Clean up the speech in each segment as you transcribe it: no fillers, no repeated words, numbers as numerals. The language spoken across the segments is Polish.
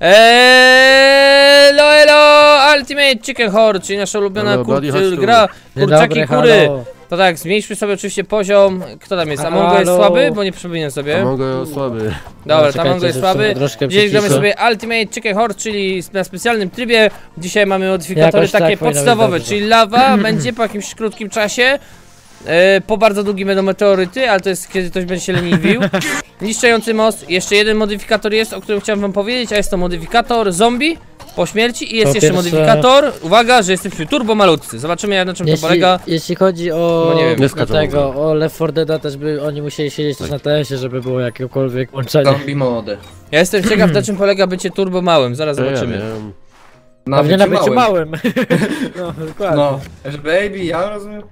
Elo, elo, Ultimate Chicken Horse, czyli nasza ulubiona gra kurczaki kury. To tak, zmniejszmy sobie oczywiście poziom. Kto tam jest? Amonga jest słaby? Bo nie przypominam sobie. Amonga jest słaby. Dobra, no, Amonga jest słaby. Dzisiaj gramy sobie Ultimate Chicken Horse, czyli na specjalnym trybie. Dzisiaj mamy modyfikatory jakoś takie tak, podstawowe, czyli lawa będzie po jakimś krótkim czasie. Po bardzo długim będą meteoryty, ale to jest kiedy ktoś będzie się leniwił. Niszczający most, jeszcze jeden modyfikator jest, o którym chciałem wam powiedzieć, a jest to modyfikator zombie po śmierci i jest jeszcze modyfikator, uwaga, że jesteśmy turbo malutcy. Zobaczymy jak na czym to polega. Jeśli chodzi o, nie wiem, o Left 4 Dead'a też by oni musieli siedzieć też na TS-ie, żeby było jakiekolwiek łączenie. Ja jestem ciekaw na czym polega bycie turbo małym, zaraz zobaczymy. Pewnie na byciu małym. No, dokładnie. No, baby, ja rozumiem.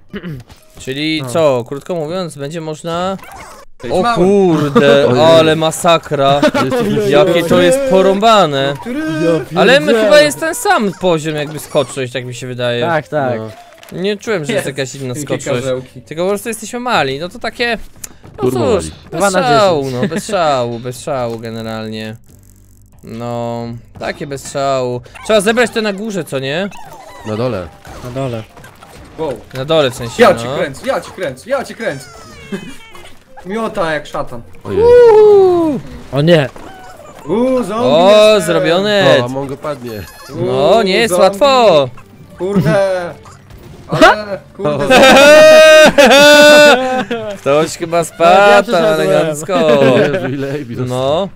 Czyli co, krótko mówiąc, będzie można... O kurde, ale masakra. Jakie to jest porąbane. Ale chyba jest ten sam poziom jakby skoczność, tak mi się wydaje. Tak, tak. Nie czułem, że jest jakaś inna skoczność. Tylko po prostu jesteśmy mali, no to takie... No cóż, bez szału, no, bez szału generalnie. No, takie bez szału. Trzeba zebrać to na górze, co nie? Na dole. Na dole. Wow. Na dole w sensie. Ja cię kręcę, ja cię kręcę, ja cię kręcę. Miota jak szatan. O nie. O, zrobione. O, mogę padnie. No, nie jest łatwo. Kurde. Ale, kurde. Ktoś chyba spadł elegancko. No.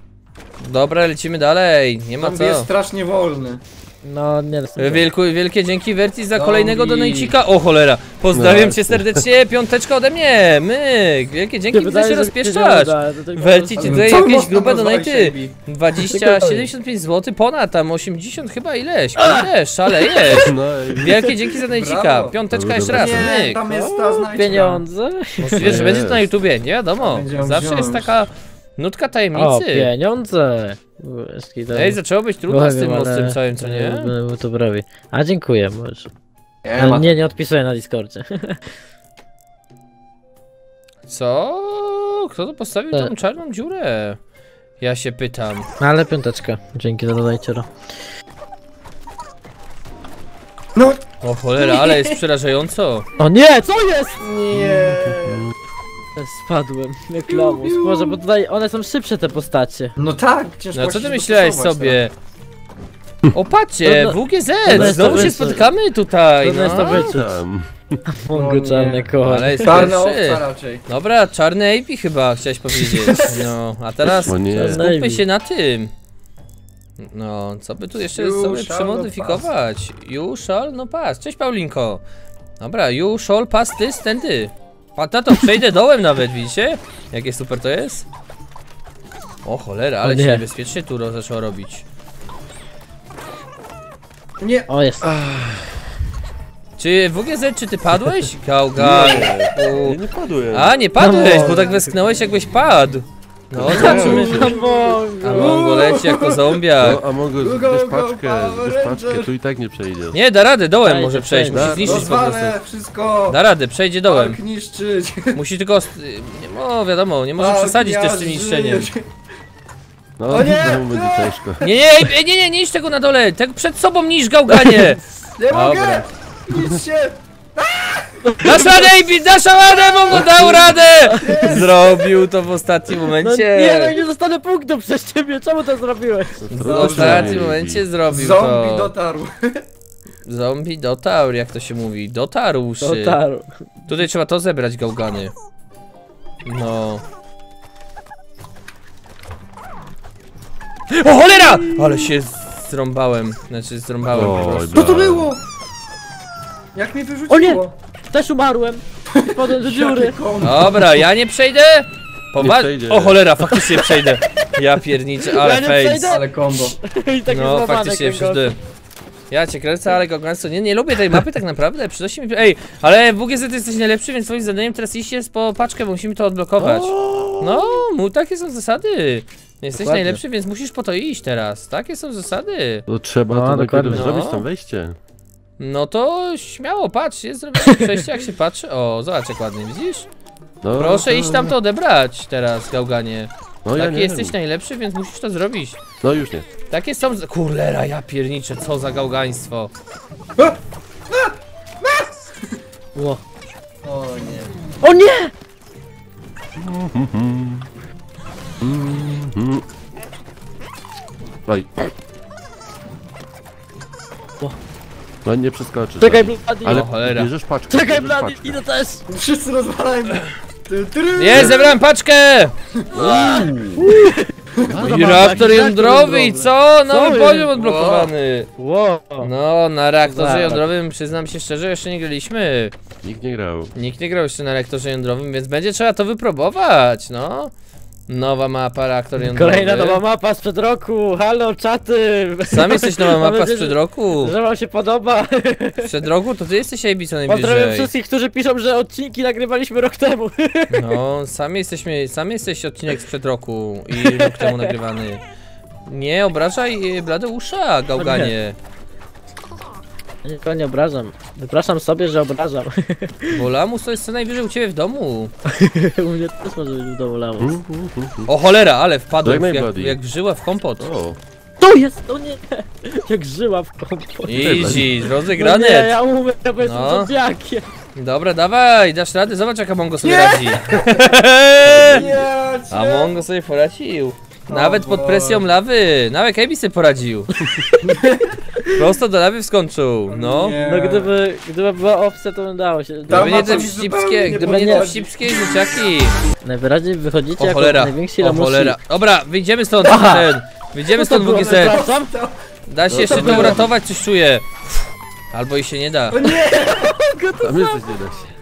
Dobra, lecimy dalej, nie ma co. Jest strasznie wolny. No, nie wielkie dzięki Verti za kolejnego donajcika. O cholera, pozdrawiam cię serdecznie, piąteczka ode mnie. Myk, wielkie dzięki, widzę się rozpieszczasz. Verti ci daje jakieś grube donajty. 20, 75 zł, ponad tam 80 chyba ileś. Kurde, szalejesz. Wielkie dzięki za donajcika, piąteczka jeszcze raz, myk. Tam jest ta pieniądze. Wiesz, że będzie to na YouTubie, nie wiadomo. Zawsze jest taka... nutka tajemnicy. O, pieniądze. Ej, zaczęło być trudno z tym mostem całym, co nie? To brawi. A dziękuję, możesz. Nie, nie odpisuję na Discordzie. Co? Kto to postawił tą czarną dziurę? Ja się pytam. Ale piąteczka. Dzięki za dodajciora. No. O cholera, ale jest przerażająco. O nie, co jest? Nie. Spadłem, Klamus, Boże, bo tutaj one są szybsze te postacie. No tak, ciężko. No co ty myślałeś sobie? O patrzcie, Vgz, znowu się spotykamy tutaj. No jest to Amongo czarne koło. Ale jest raczej. Dobra, czarny Eybi chyba chciałeś powiedzieć. No, a teraz skupmy się na tym. No, co by tu jeszcze sobie przemodyfikować? Już, no pas, cześć Paulinko. Dobra, już, pas, ty, stędy. Patato, przejdę dołem nawet, widzicie? Jakie super to jest? O cholera, ale się niebezpiecznie tu zaczęło robić. Nie! O, jest. Czy Vgz, czy ty padłeś? Gałgal. Nie, nie padłem. A, nie padłeś, bo tak wesknąłeś jakbyś padł. No, zobaczymy. Amongo leci jako zombiak. Amongo, zbierz paczkę, tu i tak nie przejdzie. Nie, da radę, dołem może przejść, musi zniszczyć po prostu. Wszystko. Da radę, przejdzie dołem. Musi tylko... No wiadomo, nie może przesadzić też z tym niszczeniem. No, znowu będzie ciężko. Nie, niszcz tego na dole, tak przed sobą niszcz, gałganie. Nie mogę, niszcz się. Dasz radę, Eybi! Dasz radę, bo mu dał radę! Zrobił to w ostatnim momencie. No, nie, no nie dostanę punktu przez ciebie, czemu to zrobiłeś? W ostatnim momencie zrobił to. Zombie dotarł. Zombie dotarł, jak to się mówi. Dotarł się. Dotarł. Tutaj trzeba to zebrać, gałgany. No. O cholera! Ale się zrąbałem. Znaczy zrąbałem po prostu. Co to było? Jak mnie wyrzuciło? O nie! Też umarłem! Wpadłem do dziury! Dobra, ja nie przejdę! O cholera, faktycznie przejdę! Ja pierniczę, ale face! Ale kombo! No, faktycznie przejdę! Ja cię kręcę, ale gogranco, nie lubię tej mapy tak naprawdę, przynosi mi... Ej, ale Vgz, ty jesteś najlepszy, więc twoim zadaniem teraz iść jest po paczkę, bo musimy to odblokować. No, takie są zasady. Jesteś najlepszy, więc musisz po to iść teraz. Takie są zasady. To trzeba dokładnie zrobić tam wejście. No to śmiało, patrz, jest zrobione przejście, jak się patrzy. O, zobacz jak ładnie, widzisz? No, proszę iść tam to odebrać teraz, gałganie. No, ja nie jesteś najlepszy, więc musisz to zrobić. No już nie. Takie są... Kurlera, ja pierniczę, co za gałgaństwo. O, o nie. O nie! Oj. No nie przeskoczysz. Czekaj, BLADII! Ale cholera. Bierzesz paczkę. Czekaj, BLADII! Idę też! Wszyscy rozwalajmy! Nie, zebrałem paczkę! I reaktor jądrowy i co? Nowy poziom odblokowany! No, na reaktorze jądrowym przyznam się szczerze, jeszcze nie graliśmy. Nikt nie grał. Nikt nie grał jeszcze na reaktorze jądrowym, więc będzie trzeba to wypróbować, no. Nowa mapa, reaktor jądrowy. Kolejna nowa mapa sprzed roku! Halo, czaty! Sam jesteś nowa mapa sprzed roku! Że wam się podoba! Sprzed roku? To ty jesteś Eybi co najbliżej. Pozdrawiam wszystkich, którzy piszą, że odcinki nagrywaliśmy rok temu. No, sam jesteś odcinek sprzed roku i rok temu nagrywany. Nie obrażaj Bladeusza, gałganie. Nikogo nie obrażam. Wypraszam sobie, że obrażam. Bo lamus to jest co najwyżej u ciebie w domu. U mnie też może być w domu lamus. O cholera, ale wpadłem jak żyła w kompot. O. To jest, to nie! Jak żyła w kompot. Easy, rozegrane. No nie, ja umiem, ja powiedzmy no. Jakie. Dobra, dawaj, dasz radę, zobacz jak Amongo sobie radzi. Amongo sobie poradził. Nawet pod presją lawy, nawet Eybi sobie poradził. Prosto do lawy wskoczył, no. No gdyby była opcja, to bym dało się. Gdyby nie te wścibskie, dzieciaki. Najwyraźniej wychodzicie jako najwięksi lamusi. O cholera, dobra, wyjdziemy stąd, wyjdziemy stąd Vgz. Da się jeszcze to uratować, coś czuję. Albo i się nie da.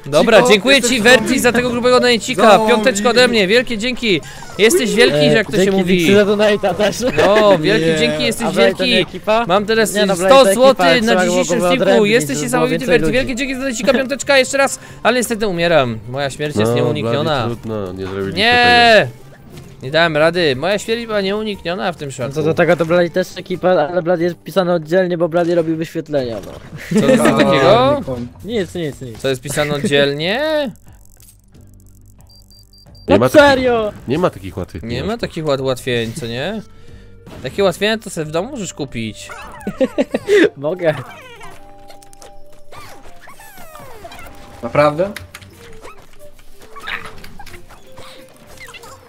Dobra, dziękuję ci Verti za tego grubego donajcika. Piąteczka ode mnie, wielkie dzięki. Jesteś wielki, jak to się mówi. No, wielkie dzięki, jesteś wielki. Mam teraz 100 zł na dzisiejszym filmiku. Jesteś niesamowity Verti, wielkie dzięki za donajcika, piąteczka jeszcze raz. Ale niestety umieram, moja śmierć jest nieunikniona. Nie! Nie dałem rady, moja świetliwa była nieunikniona w tym szarku. Co do tego to BLADII też ekipa, ale BLADII jest pisane oddzielnie, bo BLADII robi wyświetlenia, no. Co to jest takiego? Nic. Co jest pisane oddzielnie? No serio! Nie ma takich łatwych. Nie ma takich łatwień, co nie? Takie łatwienia to sobie w domu możesz kupić. Mogę. Naprawdę?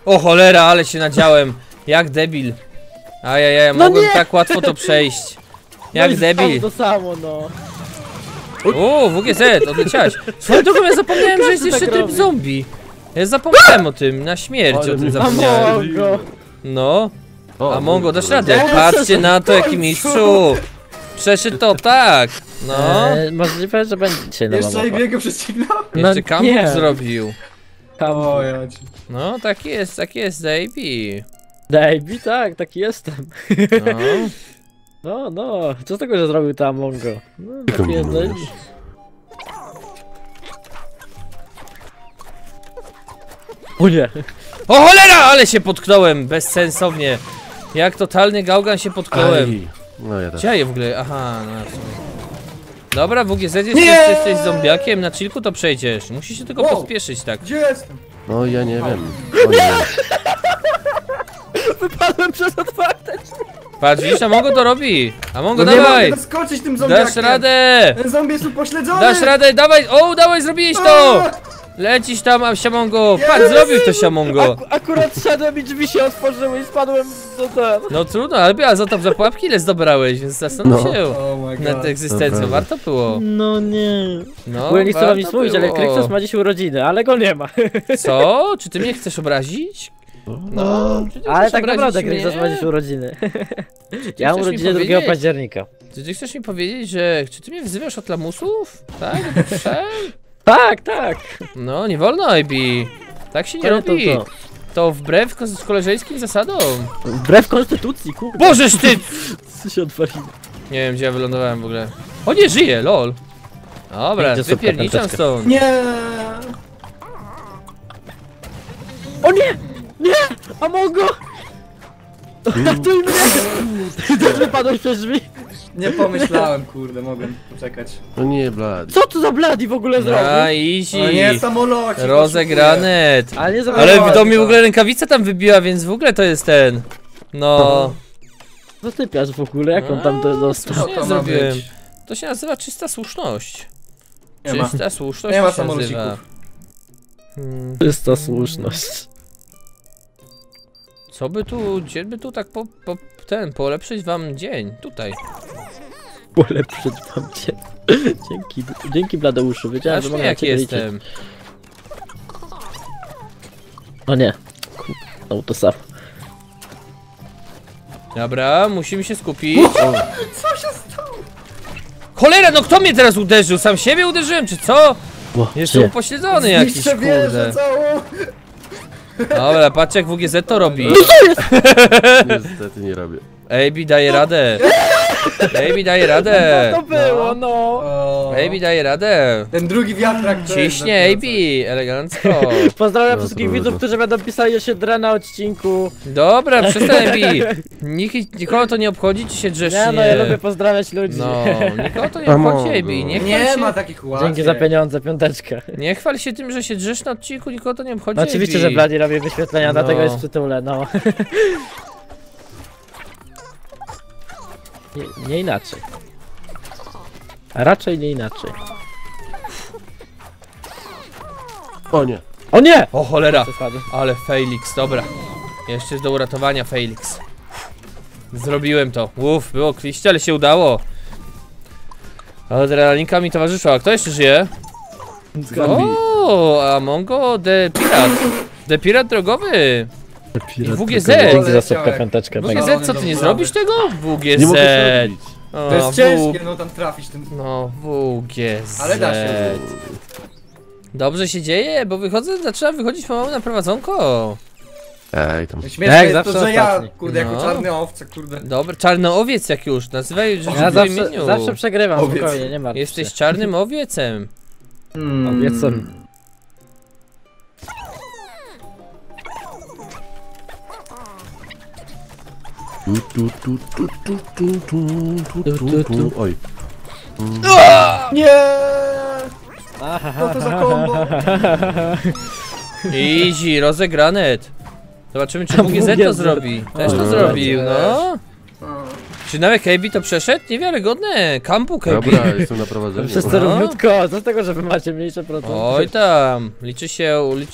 O cholera, ale się nadziałem. Jak debil. Ajajaj, no mogłem tak łatwo to przejść. Jak no debil. To samo, no. O, Vgz, odleciałeś. Słuchaj, tylko ja zapomniałem, że jest jeszcze tryb zombie. Ja zapomniałem o tym, na śmierć o tym zapomniałem. No. Amongo, dasz radę. Patrzcie na to, jaki mistrzu. Przeszedł to, tak. No. Możliwe, że będzie na jeszcze i biegę przecinam. Jeszcze kamuk zrobił. No, taki jest Eybi. Eybi, tak, taki jestem. No, no, co z tego, że zrobił to Amongo? No, taki jest Eybi. O nie! O cholera, ale się potknąłem, bezsensownie. Jak totalny gałgan się potknąłem. No ja tak. Gdzie je w ogóle? Aha, no. Dobra, Vgz, jesteś zombiakiem, na chillku to przejdziesz. Musisz się tylko pospieszyć, tak. Gdzie jestem? No ja nie wiem. Wypadłem przez otwarte drzwi. Patrz, widzisz, Amongo to robi. Amongo, no dawaj! Skoczyć tym zombiakiem. Dasz radę! Ten zombie jest upośledzony! Dasz radę, dawaj! O, dawaj, zrobiłeś to! Lecisz tam, Siamongo! Patrz, zrobił to Siamongo! Akurat szedłem i drzwi się otworzyły i spadłem do ten. No trudno, ale a za to za pułapki ile zdobrałeś, więc zastanów się nad egzystencją. Warto było. No nie. No, nie chcę mi mówić, ale Kryksos ma dziś urodziny, ale go nie ma. Co? Czy ty mnie chcesz obrazić? No, ale tak naprawdę Kryksos ma dziś urodziny. Ja mam urodziny 2 października. Czy ty chcesz mi powiedzieć, że... Czy ty mnie wzywasz od lamusów? Tak? Tak, tak! No, nie wolno, Eybi! Tak się nie robi! To wbrew koleżeńskim zasadom! Wbrew konstytucji, kurde! Bożeż ty! Co się odwaliło? Nie wiem, gdzie ja wylądowałem w ogóle. O, nie żyje, lol! Dobra, wypierniczam stąd! Nie! O nie! Nie! Amongo! Ratuj mnie! Też wypadłeś przez drzwi! Nie pomyślałem, kurde, mogłem poczekać. No nie, Bladi. Co to za Bladi w ogóle zrobił? A, easy. O nie, samolocik. Rozegrane. Ale do mnie w ogóle rękawica tam wybiła, więc w ogóle to jest ten. No. Co ty piasz w ogóle? Jak on tam dostał? Nie zrobiłem. To się nazywa czysta słuszność. Nie ma. Czysta słuszność. Nie ma samolocików. Czysta słuszność. Co by tu, gdzie by tu tak polepszyć wam dzień, tutaj. Polepszyć wam dzień. Dzięki Bladeuszu, wiedziałem, aż że mogę jak jestem. Liczyć. O nie, no to sam. Dobra, musimy się skupić. Co się stało? Cholera, no kto mnie teraz uderzył? Sam siebie uderzyłem, czy co? Jeszcze upośledzony jakiś, kurde. Wierzę całą. Dobra, patrz jak Vgz to robi. Niestety nie robię. Eybi daje radę. Eybi daje radę. To było, no. Eybi daje radę. Ten drugi wiatrak. Ciśnie Eybi, elegancko. Pozdrawiam wszystkich widzów, którzy będą pisali się drę na odcinku. Dobra, przestań Eybi. Nikogo to nie obchodzi, ci się drzesz. Nie, no ja lubię pozdrawiać ludzi. No, nikogo to nie obchodzi Eybi. Nie ma takich łatwych. Dzięki za pieniądze, piąteczkę. Nie chwal się tym, że się drzesz na odcinku, nikogo to nie obchodzi. Oczywiście, że Bladi robi wyświetlenia, dlatego jest przy tytule, no. Nie inaczej. A raczej nie inaczej. O nie. O nie! O cholera! Ale Felix, dobra. Jeszcze do uratowania Felix. Zrobiłem to. Uff, było kliście, ale się udało. Adrenalinka mi towarzyszyła. Kto jeszcze żyje? O, Amongo, The Pirat. The Pirat drogowy. Vgz! Vgz, co ty nie zrobisz tego? Vgz! To jest ciężkie, no tam trafisz tym. No, Vgz. Ale da się. Dobrze się dzieje, bo zaczynam wychodzić pomału na prowadzonko. Ej, tam. Śmieszne jest to, że ja, kurde, jako czarny owca, kurde. Dobra, czarny owiec jak już, nazywaj w imieniu. Zawsze przegrywam, spokojnie, nie martw się. Jesteś czarnym owiecem. Owiecem. Oj. Nie! Co to za kombo? Easy, rozegrane. Zobaczymy, czy Vgz to zrobi. Też to zrobił, no. Czy nawet Eybi to przeszedł? Niewiarygodne. Kampu Eybi. Dobra, jestem na prowadzeniu. Wszyscy równiutko, co z tego, że wy macie mniejsze procenty. Oj tam, liczy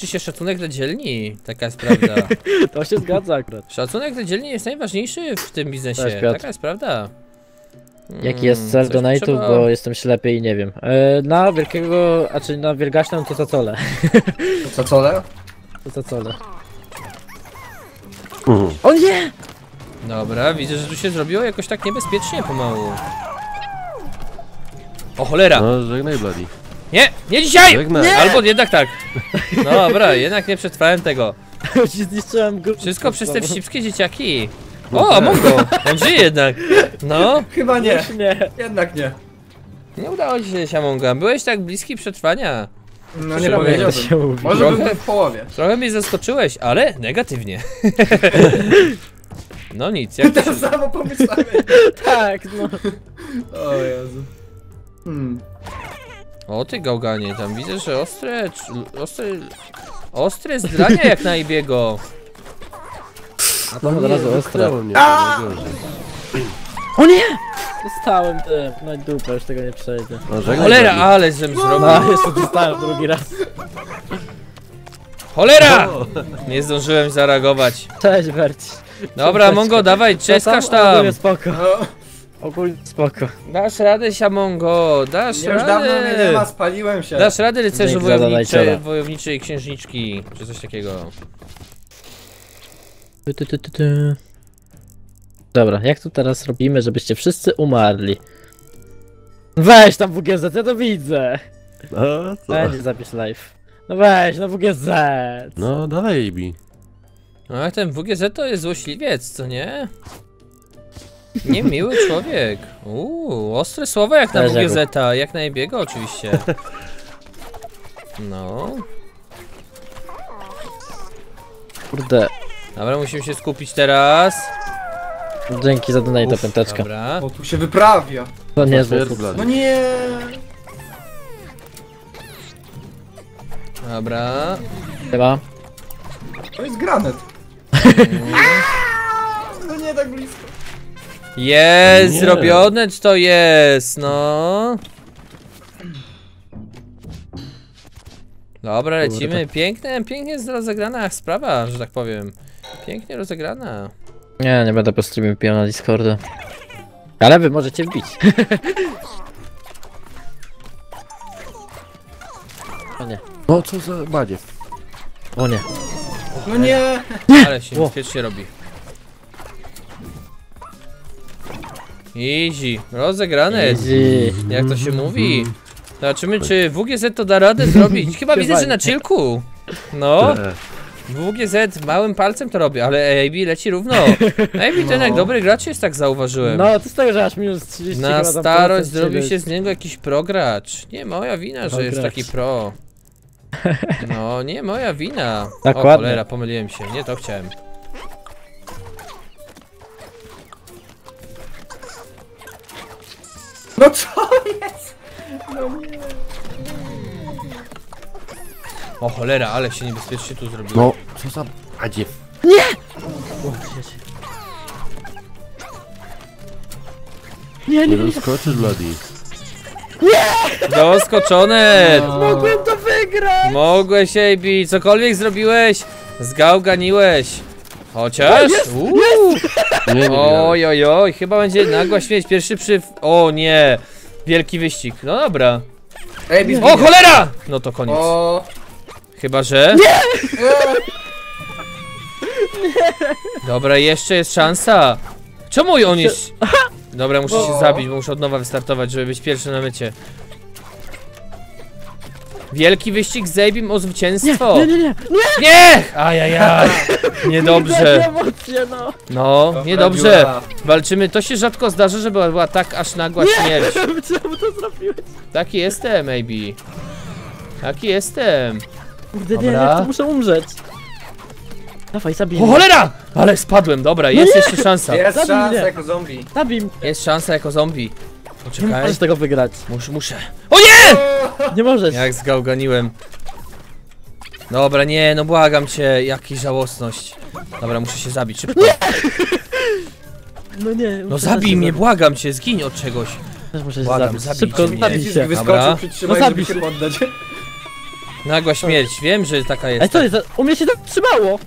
się szacunek dla dzielni. Taka jest prawda. To się zgadza akurat. Szacunek dla dzielni jest najważniejszy w tym biznesie. Taka jest prawda. Jaki jest cel donate'ów, bo jestem ślepy i nie wiem. Na wielkiego, a czy na wielgaśną to cacole. To cacole? To cacole. O nie! Dobra, widzę, że tu się zrobiło jakoś tak niebezpiecznie pomału. O cholera! No, żegnaj Bladi. Nie! Nie dzisiaj! Żegnaj. Nie. Albo jednak tak. No dobra, jednak nie przetrwałem tego. Zniszczyłem grupę. Wszystko przez te wścibskie dzieciaki. O, Amongo! On żyje jednak. No. Chyba nie. Jednak nie. Nie udało ci się, Amonga. Byłeś tak bliski przetrwania. No nie powiedziałem. Może trochę, w połowie. Trochę mnie zaskoczyłeś, ale negatywnie. No nic, jak to samo pomyślałem. Tak, no. O Jezu. O ty gałganie, tam widzę, że ostre zdrania jak na Eybiego. A tam od razu ostre. O nie! Dostałem tym. No i dupa, już tego nie przejdę. Cholera, ale żem zrobił. No, jeszcze dostałem drugi raz. Cholera! Nie zdążyłem zareagować. Cześć, Berci. Dobra, Amongo, dawaj, czeskasz tam. Ogólnie spoko. Ogólnie spoko. Dasz radę, Amongo, dasz radę. Już dawno mnie nie ma, spaliłem się. Dasz radę, rycerzu wojowniczej księżniczki, czy coś takiego. Dobra, jak to teraz robimy, żebyście wszyscy umarli? Weź tam Vgz, ja to widzę. No co? Weź, zapisz live. No weź, no Vgz. No dawaj, Eybi. A ten Vgz to jest złośliwiec, co nie? Niemiły człowiek. Ostre słowa jak na Vgz-a, jak na Eybiego oczywiście. No. Kurde. Dobra, musimy się skupić teraz. Dzięki za donate, piąteczka. Dobra. O, tu się wyprawia. To nie jest BLADII. No nie. Dobra. Chyba. To jest granat. No nie tak blisko. Jest zrobione, czy to jest, no. Dobra, lecimy. Pięknie, pięknie rozegrana sprawa, że tak powiem. Pięknie rozegrana. Nie, nie będę po streamie pijał na Discorda. Ale wy możecie wbić. O nie. No co za badzie. O nie. No nie! Ale się bezpiecznie robi. Easy. Rozegrane. Easy. Jak to się mówi? Zobaczymy, czy Vgz to da radę zrobić. Chyba widzę, że na chillku. No. Vgz małym palcem to robi, ale Eybi leci równo. Eybi ten jak dobry gracz jest, tak zauważyłem. No, to z tego, że aż minus 30. Na starość zrobił się z niego jakiś progracz. Nie moja wina, że jest taki pro. No, nie moja wina. Dokładnie. O cholera, pomyliłem się, nie to chciałem. No co jest? No nie. O cholera, ale się niebezpiecznie tu zrobiło. No, co za... A gdzie? Nie! Nie, nie doskoczysz, BLADII. Nie! Doskoczone! No. Mogłem to wygrać! Mogłeś, Eybi, cokolwiek zrobiłeś, zgałganiłeś. Chociaż... Oj, oj, oj, chyba będzie nagła śmierć, pierwszy przy... O nie! Wielki wyścig, no dobra. Eybi, o cholera! No to koniec. O... Chyba, że... Nie! Dobra, jeszcze jest szansa. Czemu on jest... Dobra, muszę się zabić, bo muszę od nowa wystartować, żeby być pierwszy na mycie. Wielki wyścig z Eybim o zwycięstwo. Nie, nie, nie, nie! Nie! Ajajaj! Niedobrze. No, niedobrze. Walczymy, to się rzadko zdarza, żeby była tak aż nagła śmierć. Czemu to zrobiłeś? Taki jestem, Eybi. Taki jestem. Kurde, nie, ja muszę umrzeć. Dawaj, zabij mnie. O cholera! Ale spadłem, dobra, jest jeszcze szansa. Jest szansa jako zombie. Zabij mnie. Jest szansa jako zombie. Poczekaj. Nie możesz tego wygrać. Muszę. O nie! Nie możesz. Jak zgałganiłem. Dobra, nie, no błagam cię, jaki żałosność. Dobra, muszę się zabić szybko. Nie! No nie. No zabij mnie, błagam cię, zgiń od czegoś. Też muszę się zabić. Szybko, zabij się. Dobra. No zabij się. Nagła śmierć, wiem, że taka jest. Ej, co jest? U mnie się tak trzymało.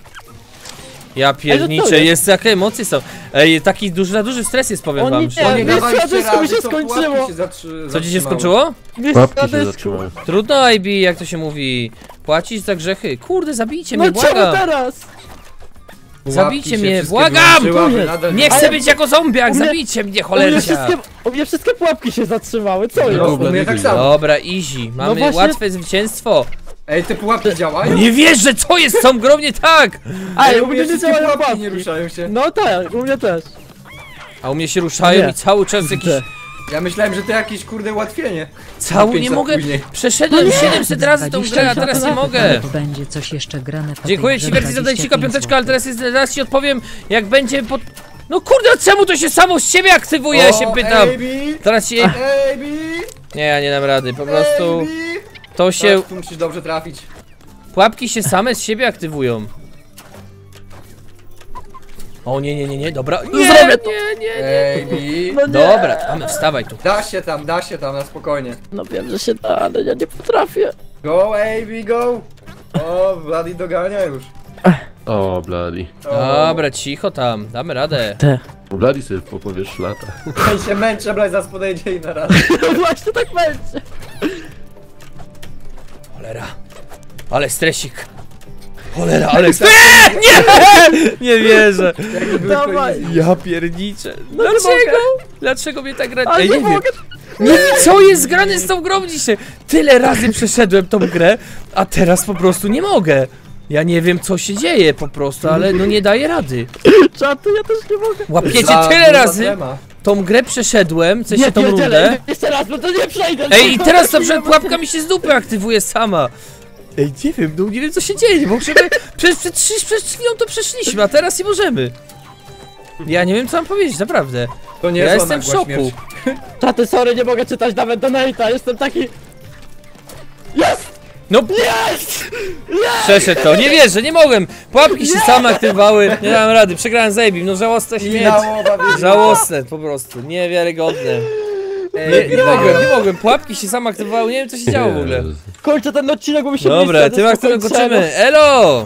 Ja pierniczę, jest jakie emocje są. Ej, taki duży stres jest, powiem wam. Nie, dysku mi się skończyło. Co ci się skończyło? Trudno, Eybi, jak to się mówi. Płacić za grzechy. Kurde, zabijcie mnie, błagam. No czemu teraz? Zabijcie mnie, błagam! Nie chcę być jako zombiak, zabijcie mnie, cholercia! U mnie wszystkie pułapki się zatrzymały, co jest? Dobra, easy, mamy łatwe zwycięstwo. Ej, te pułapki działają? Nie wierzę, co jest, są gromnie tak! Ale u mnie wszystkie pułapki nie ruszają się. No tak, u mnie też. A u mnie się ruszają i cały czas jakiś... Ja myślałem, że to jakieś kurde ułatwienie. Cały nie mogę. Później. Przeszedłem 700 razy tą grę, a teraz nie mogę. Będzie coś jeszcze grane. Dziękuję ci bardzo za dajcika piąteczka, ale teraz ci odpowiem, jak będzie pod... No kurde, czemu to się samo z siebie aktywuje, ja się pytam. Eybi. Teraz ci... Eybi. Nie, ja nie dam rady, po prostu... Eybi. To się... Tu musisz dobrze trafić. Pułapki się same z siebie aktywują. O nie, dobra. Nie. Dobra, tam wstawaj tu. Da się tam, na spokojnie. No wiem, że się da, ale ja nie potrafię. Go, Eybi, go! O, BLADII dogania już. O, BLADII. Dobra, cicho tam, damy radę. BLADII sobie popowiesz szlata. Ja się męczę, BLADII, zaraz podejdzie i na radę. No właśnie tak męczę. Cholera. Ale stresik. Cholera, ale... Nie wierzę. Ja pierniczę. Dlaczego? Dlaczego mnie tak gra... Ej, nie wiem. Nie, co jest grane z tą grą dzisiaj? Tyle razy przeszedłem tą grę, a teraz po prostu nie mogę. Ja nie wiem, co się dzieje po prostu, ale no nie daję rady. Czaty, ja też nie mogę. Łapiecie tyle razy. Tą grę przeszedłem, co się tą rundę. Jeszcze raz, bo to nie przejdę. Ej, i teraz ta pułapka mi się z dupy aktywuje sama. Ej, nie wiem, no nie wiem, co się dzieje, bo przed chwilą to przeszliśmy, a teraz nie możemy. Ja nie wiem, co mam powiedzieć, naprawdę. To nie ja jestem w szoku. Czaty, sorry, nie mogę czytać nawet donate'a, jestem taki... Jest! No jest! Yes! Przeszedł to, nie wierzę, nie mogłem. Pułapki się same aktywowały, nie dałem rady, przegrałem z Eybim, no żałosne śmierć. Żałosne, po prostu, niewiarygodne. Nie mogłem, pułapki się same aktywowały, nie wiem, co się działo w ogóle. Kończę ten odcinek, bo mi się... Dobra, tym akcentem kończymy, elo!